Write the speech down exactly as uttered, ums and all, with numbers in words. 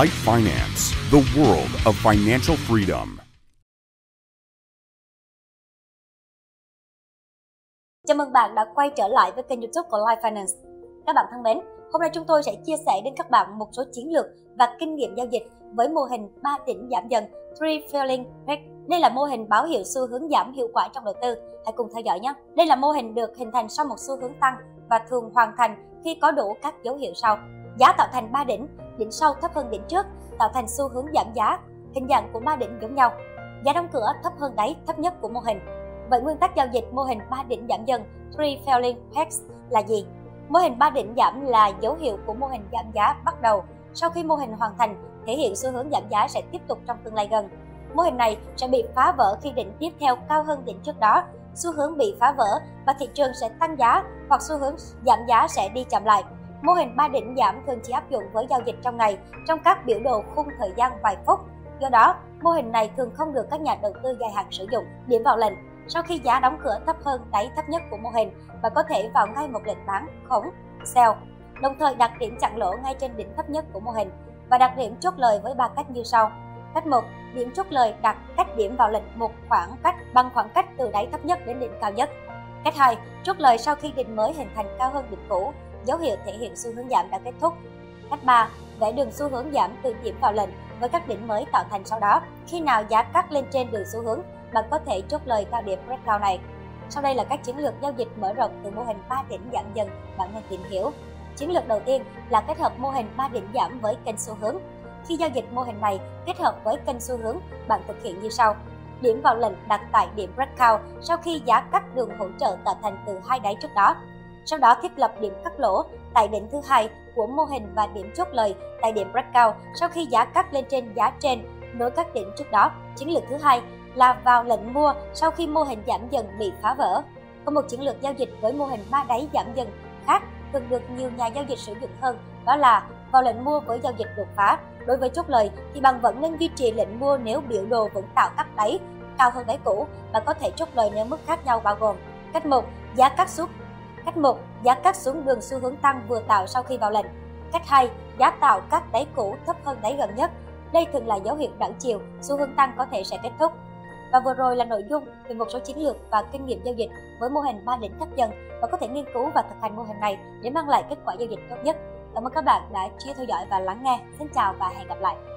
Light Finance, the world of financial freedom. Chào mừng bạn đã quay trở lại với kênh YouTube của Light Finance. Các bạn thân mến, hôm nay chúng tôi sẽ chia sẻ đến các bạn một số chiến lược và kinh nghiệm giao dịch với mô hình ba đỉnh giảm dần Three Falling Peaks. Đây là mô hình báo hiệu xu hướng giảm hiệu quả trong đầu tư. Hãy cùng theo dõi nhé. Đây là mô hình được hình thành sau một xu hướng tăng và thường hoàn thành khi có đủ các dấu hiệu sau. Giá tạo thành ba đỉnh, đỉnh sau thấp hơn đỉnh trước, tạo thành xu hướng giảm giá. Hình dạng của ba đỉnh giống nhau. Giá đóng cửa thấp hơn đáy thấp nhất của mô hình. Vậy nguyên tắc giao dịch mô hình ba đỉnh giảm dần Three Falling Peaks là gì? Mô hình ba đỉnh giảm là dấu hiệu của mô hình giảm giá bắt đầu. Sau khi mô hình hoàn thành, thể hiện xu hướng giảm giá sẽ tiếp tục trong tương lai gần. Mô hình này sẽ bị phá vỡ khi đỉnh tiếp theo cao hơn đỉnh trước đó. Xu hướng bị phá vỡ và thị trường sẽ tăng giá hoặc xu hướng giảm giá sẽ đi chậm lại. Mô hình ba đỉnh giảm thường chỉ áp dụng với giao dịch trong ngày, trong các biểu đồ khung thời gian vài phút. Do đó, mô hình này thường không được các nhà đầu tư dài hạn sử dụng. Điểm vào lệnh sau khi giá đóng cửa thấp hơn đáy thấp nhất của mô hình và có thể vào ngay một lệnh bán khống sell, đồng thời đặt điểm chặn lỗ ngay trên đỉnh thấp nhất của mô hình và đặt điểm chốt lời với ba cách như sau. Cách một, điểm chốt lời đặt cách điểm vào lệnh một khoảng cách bằng khoảng cách từ đáy thấp nhất đến đỉnh cao nhất. Cách hai, chốt lời sau khi đỉnh mới hình thành cao hơn đỉnh cũ, dấu hiệu thể hiện xu hướng giảm đã kết thúc. Cách ba, vẽ đường xu hướng giảm từ điểm vào lệnh với các đỉnh mới tạo thành sau đó. Khi nào giá cắt lên trên đường xu hướng, bạn có thể chốt lời cao điểm breakout này. Sau đây là các chiến lược giao dịch mở rộng từ mô hình ba đỉnh giảm dần bạn nên tìm hiểu. Chiến lược đầu tiên là kết hợp mô hình ba đỉnh giảm với kênh xu hướng. Khi giao dịch mô hình này kết hợp với kênh xu hướng, bạn thực hiện như sau. Điểm vào lệnh đặt tại điểm breakout sau khi giá cắt đường hỗ trợ tạo thành từ hai đáy trước đó. Sau đó thiết lập điểm cắt lỗ tại đỉnh thứ hai của mô hình và điểm chốt lời tại điểm breakout sau khi giá cắt lên trên giá trên nối các đỉnh trước đó. Chiến lược thứ hai là vào lệnh mua sau khi mô hình giảm dần bị phá vỡ. Có một chiến lược giao dịch với mô hình ba đáy giảm dần khác thường được nhiều nhà giao dịch sử dụng hơn, đó là vào lệnh mua với giao dịch đột phá. Đối với chốt lời thì bạn vẫn nên duy trì lệnh mua nếu biểu đồ vẫn tạo các đáy cao hơn đáy cũ và có thể chốt lời nếu mức khác nhau bao gồm cách một giá cắt xuống cách một giá cắt xuống đường xu hướng tăng vừa tạo sau khi vào lệnh, cách hai giá tạo các đáy cũ thấp hơn đáy gần nhất. Đây thường là dấu hiệu đảo chiều, xu hướng tăng có thể sẽ kết thúc. Và vừa rồi là nội dung về một số chiến lược và kinh nghiệm giao dịch với mô hình ba đỉnh thấp dần và có thể nghiên cứu và thực hành mô hình này để mang lại kết quả giao dịch tốt nhất. Cảm ơn các bạn đã chia theo dõi và lắng nghe. Xin chào và hẹn gặp lại.